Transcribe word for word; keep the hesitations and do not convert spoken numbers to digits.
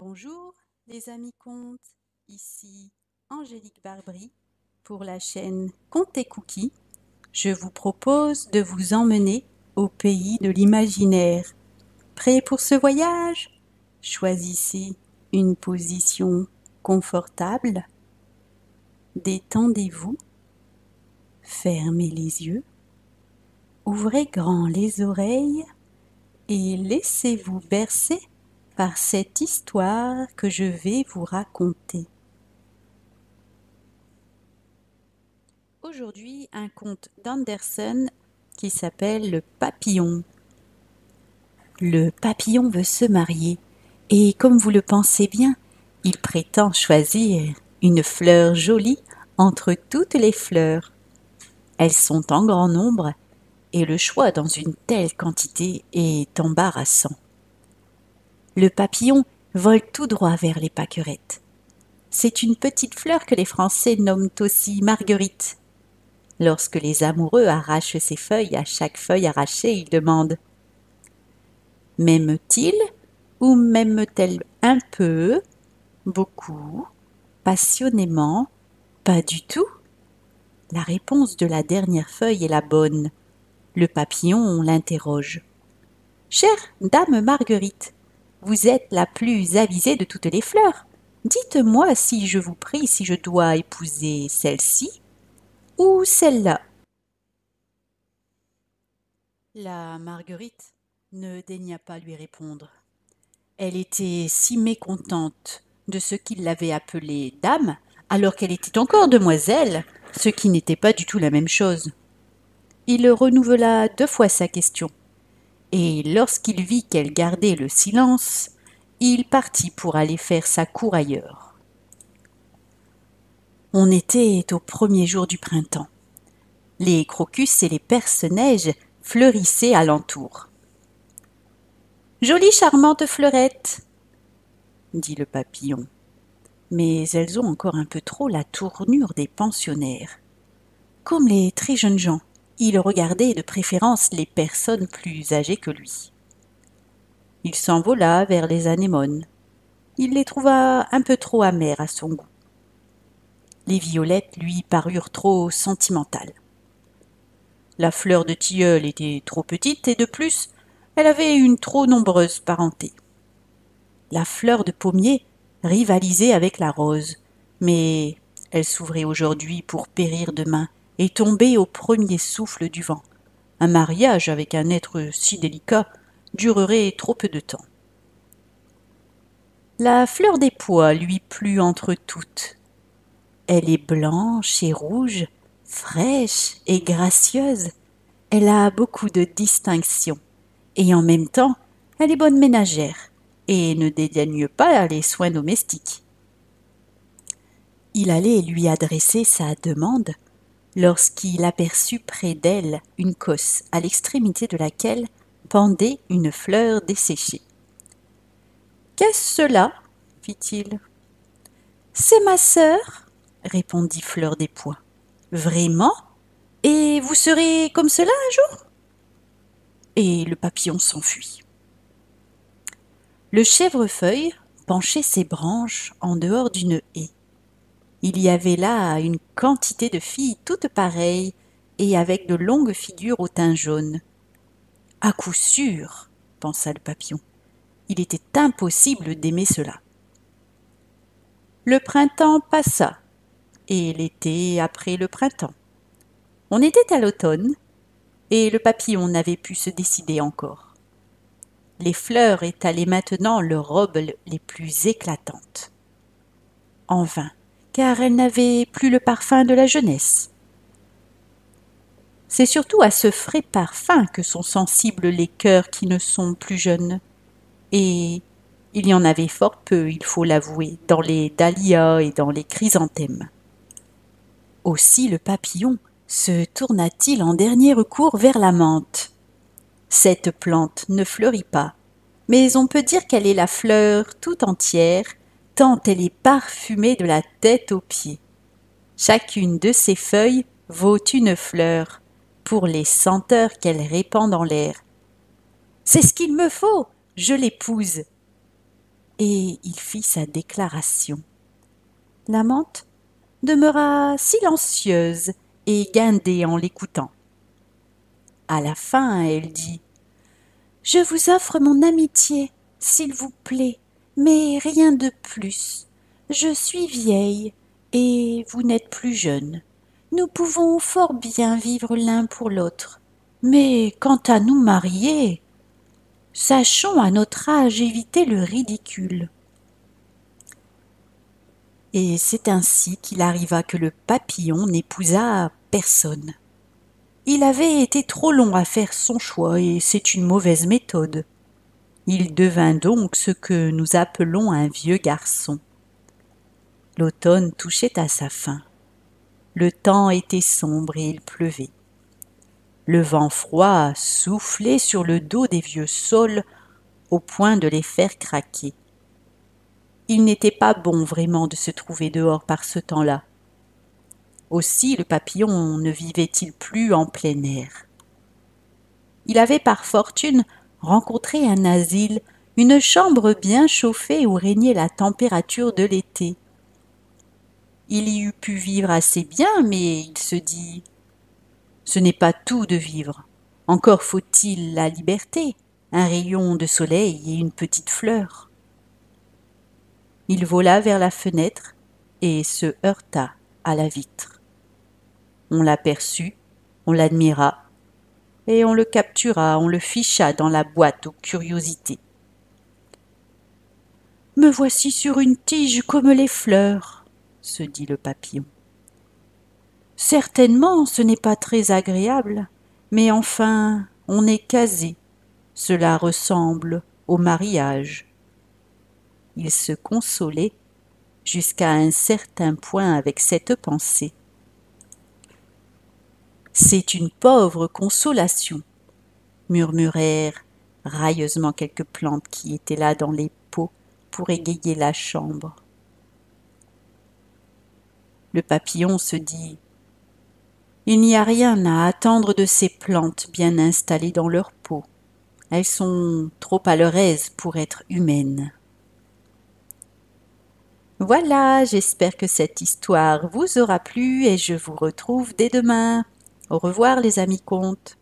Bonjour les amis contes, ici Angélique Barbry pour la chaîne Contes et Cookies. Je vous propose de vous emmener au pays de l'imaginaire. Prêt pour ce voyage? Choisissez une position confortable, détendez-vous, fermez les yeux, ouvrez grand les oreilles et laissez-vous bercer par cette histoire que je vais vous raconter. Aujourd'hui, un conte d'Anderson qui s'appelle Le papillon. Le papillon veut se marier et, comme vous le pensez bien, il prétend choisir une fleur jolie entre toutes les fleurs. Elles sont en grand nombre et le choix dans une telle quantité est embarrassant. Le papillon vole tout droit vers les pâquerettes. C'est une petite fleur que les Français nomment aussi marguerite. Lorsque les amoureux arrachent ses feuilles, à chaque feuille arrachée, ils demandent « M'aime-t-il ou m'aime-t-elle un peu, beaucoup, passionnément, pas du tout ?» La réponse de la dernière feuille est la bonne. Le papillon l'interroge. « Chère dame Marguerite, vous êtes la plus avisée de toutes les fleurs. Dites-moi, si je vous prie, si je dois épouser celle-ci ou celle-là. » La Marguerite ne daigna pas lui répondre. Elle était si mécontente de ce qu'il l'avait appelée dame, alors qu'elle était encore demoiselle, ce qui n'était pas du tout la même chose. Il renouvela deux fois sa question. Et lorsqu'il vit qu'elle gardait le silence, il partit pour aller faire sa cour ailleurs. On était au premier jour du printemps. Les crocus et les perce-neige fleurissaient alentour. « Jolie charmante fleurette !» dit le papillon. Mais elles ont encore un peu trop la tournure des pensionnaires. Comme les très jeunes gens, il regardait de préférence les personnes plus âgées que lui. Il s'envola vers les anémones. Il les trouva un peu trop amères à son goût. Les violettes lui parurent trop sentimentales. La fleur de tilleul était trop petite et de plus, elle avait une trop nombreuse parenté. La fleur de pommier rivalisait avec la rose, mais elle s'ouvrait aujourd'hui pour périr demain et tomber au premier souffle du vent. Un mariage avec un être si délicat durerait trop peu de temps. La fleur des pois lui plut entre toutes. Elle est blanche et rouge, fraîche et gracieuse. Elle a beaucoup de distinction, et en même temps, elle est bonne ménagère, et ne dédaigne pas les soins domestiques. Il allait lui adresser sa demande, lorsqu'il aperçut près d'elle une cosse à l'extrémité de laquelle pendait une fleur desséchée. « Qu'est-ce cela ? » fit-il. « C'est ma sœur » répondit Fleur des Pois. « Vraiment ? Et vous serez comme cela un jour ?» Et le papillon s'enfuit. Le chèvrefeuille penchait ses branches en dehors d'une haie. Il y avait là une quantité de filles toutes pareilles et avec de longues figures au teint jaune. « À coup sûr !» pensa le papillon. Il était impossible d'aimer cela. Le printemps passa, et l'été après le printemps. On était à l'automne, et le papillon n'avait pu se décider encore. Les fleurs étalaient maintenant leurs robes les plus éclatantes. En vain, car elle n'avait plus le parfum de la jeunesse. C'est surtout à ce frais parfum que sont sensibles les cœurs qui ne sont plus jeunes. Et il y en avait fort peu, il faut l'avouer, dans les dahlias et dans les chrysanthèmes. Aussi le papillon se tourna-t-il en dernier recours vers la menthe. Cette plante ne fleurit pas, mais on peut dire qu'elle est la fleur tout entière, tant elle est parfumée de la tête aux pieds. Chacune de ses feuilles vaut une fleur, pour les senteurs qu'elle répand dans l'air. « C'est ce qu'il me faut, je l'épouse !» et il fit sa déclaration. L'amante demeura silencieuse et guindée en l'écoutant. À la fin, elle dit « Je vous offre mon amitié, s'il vous plaît, mais rien de plus. Je suis vieille et vous n'êtes plus jeune. Nous pouvons fort bien vivre l'un pour l'autre. Mais quant à nous marier, sachons à notre âge éviter le ridicule. » Et c'est ainsi qu'il arriva que le papillon n'épousa personne. Il avait été trop long à faire son choix et c'est une mauvaise méthode. Il devint donc ce que nous appelons un vieux garçon. L'automne touchait à sa fin. Le temps était sombre et il pleuvait. Le vent froid soufflait sur le dos des vieux saules au point de les faire craquer. Il n'était pas bon vraiment de se trouver dehors par ce temps-là. Aussi le papillon ne vivait-il plus en plein air. Il avait par fortune rencontré un asile, une chambre bien chauffée où régnait la température de l'été. Il y eût pu vivre assez bien, mais il se dit « Ce n'est pas tout de vivre, encore faut-il la liberté, un rayon de soleil et une petite fleur. » Il vola vers la fenêtre et se heurta à la vitre. On l'aperçut, on l'admira, et on le captura, on le ficha dans la boîte aux curiosités. « Me voici sur une tige comme les fleurs, » se dit le papillon. « Certainement, ce n'est pas très agréable, mais enfin, on est casé. Cela ressemble au mariage. » Il se consolait jusqu'à un certain point avec cette pensée. C'est une pauvre consolation, murmurèrent railleusement quelques plantes qui étaient là dans les pots pour égayer la chambre. Le papillon se dit « Il n'y a rien à attendre de ces plantes bien installées dans leur pot. Elles sont trop à leur aise pour être humaines. » Voilà, j'espère que cette histoire vous aura plu et je vous retrouve dès demain. Au revoir les amis contes.